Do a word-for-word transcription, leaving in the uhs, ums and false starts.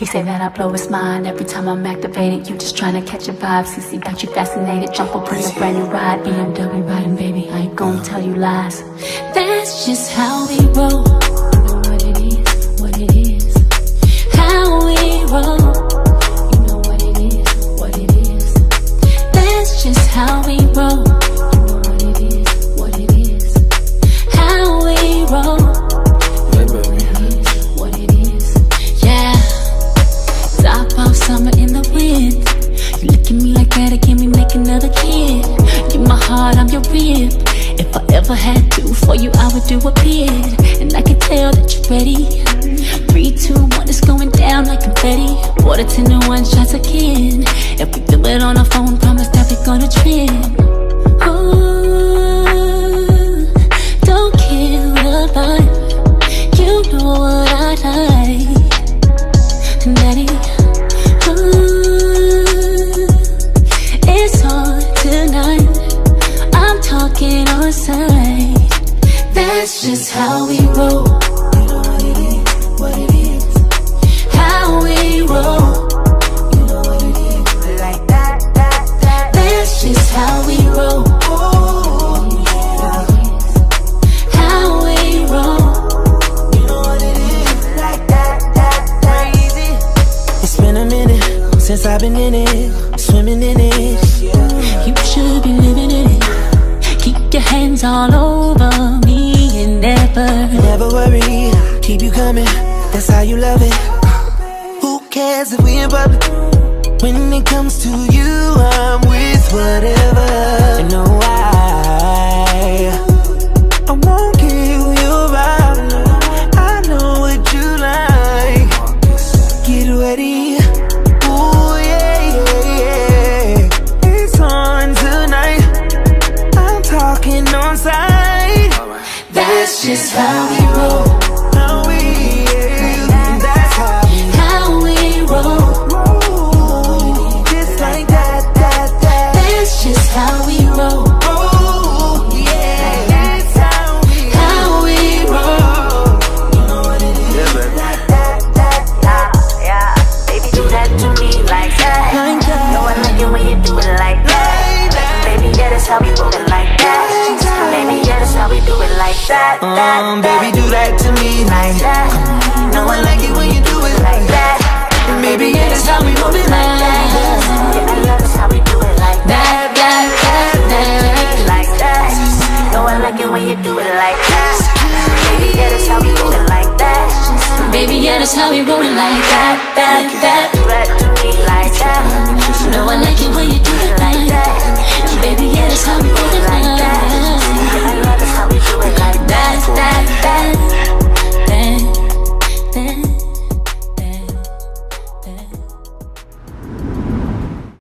He say that I blow his mind every time I'm activated. You just tryna catch a vibe, C C got you fascinated. Jump up in a brand new ride, B M W riding, baby, I ain't gon' tell you lies. That's just how we roll. You know what it is, what it is. How we roll. You know what it is, what it is. That's just how we roll. You know what it is, what it is. How we roll. You know what it is, what it is. Yeah. Top off summer in the wind. You look at me like that again, we make another kid. You my heart, I'm your rib. If I ever had to for you, I would do a bid. And I can tell that you're ready. Three, two, one, it's going down like confetti. Water ten to one, shots again. If we do it on our phone, promise that we're gonna trip. Ooh, don't kill the vibe. You know what I like, daddy. Ooh, it's on tonight, I'm talking on sight. That's just how we roll. Since I've been in it, swimming in it, you should be living in it. Keep your hands all over me and never, never worry. Keep you coming, that's how you love it. Who cares if we in public? When it comes to you, I'm with whatever. I know I, I won't give you a vibe. I know what you like. Get ready. That's just how we roll. How we, yeah, that's how we, how we roll. Just like that, that, that. That's just how we roll. Oh, yeah, that's how we, how we roll. You know what it is, yeah, that, that, that, that. Yeah, baby, do that to me like that. Like that. No, I like it when you do it like that. Like that. Baby, yeah, that's how we roll it like that. We do it like that, that, um, that. Baby, do that to me like that. No one like it when you do it like that. Maybe it is how we move it like that. Yeah, I love us how we do it like that, that, that, that. Like that. No one like it when you do it like that. Maybe it is how we do it like that. Baby, yeah, that's how we roll it like that, that, that. Do that to me like that. No one like it when